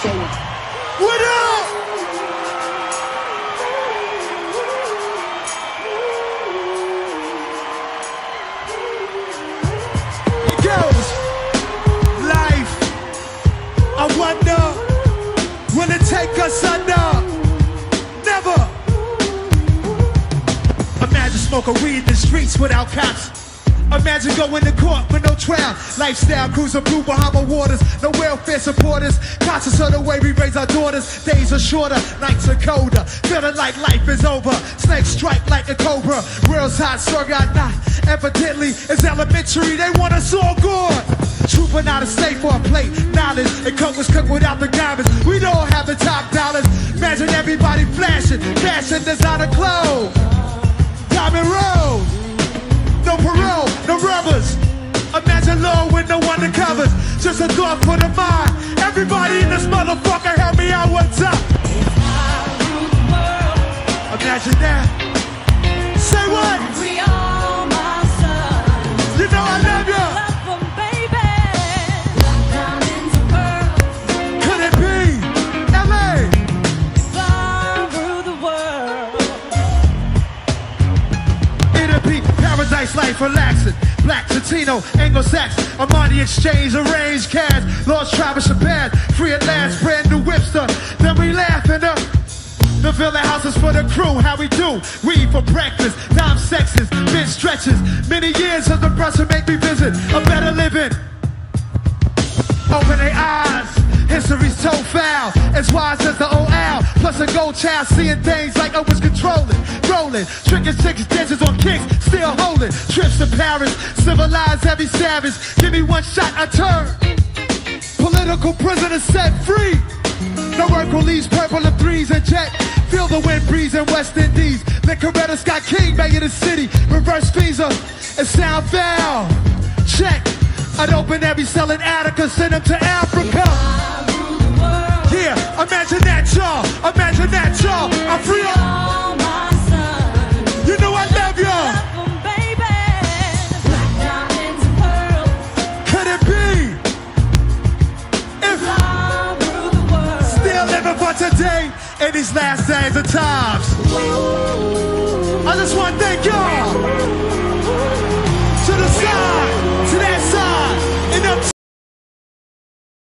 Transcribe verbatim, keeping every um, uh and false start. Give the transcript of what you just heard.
forward. What up? It goes. Life. I wonder, will it take us under? Never. Imagine smoking weed in the streets without cops. Imagine going to court for no trial. Lifestyle cruising blue Bahama waters. No welfare supporters. Conscious of the way we raise our daughters. Days are shorter, nights are colder. Feeling like life is over. Snakes strike like a cobra. World's hot, sorry I'm not. Evidently, it's elementary. They want us all good. Trooping out of state for a plate. Knowledge, it comes cooked without the garbage. We don't have the top dollars. Imagine everybody flashing. Fashion designer clothes. Diamond road. No parole, no rubbers. Imagine law with no undercovers. Just a thought for the mind. Everybody in this motherfucker, help me out, what's up? Imagine that. Say what? We all my sons. You know I love you. Love them, baby. Locked down in the world. Could it be? L A. Fly through the world. It'll be paradise life relaxing. Black, Tatino, Anglo-Saxon, Armani exchange, arranged cash. Lost Travis, Japan, free at last, brand new whipster. Then we laughing up. The villa houses for the crew, how we do? Weed for breakfast, dime sexes, mid stretches. Many years of the brusher make me visit a better living. Open their eyes, history's so foul. As wise as the old owl, plus a gold child seeing things like I was controlling, rolling, tricking chicks, dances on kicks, still holding. Trips to Paris, civilized every savage. Give me one shot, I turn. Political prisoners set free. No work release, purple and threes and jet. Feel the wind breeze in West Indies. Let Coretta Scott King back in the city. Reverse visa, and sound foul. Check. I'd open every cell in Attica, send them to Africa. Yeah, imagine that, y'all. Imagine that, y'all. I'm free all my sons. You know I love y'all. Baby. Black diamonds and pearls. Could it be? If fly through the world. Still living for today in these last days and times. I just want to thank y'all. To the side.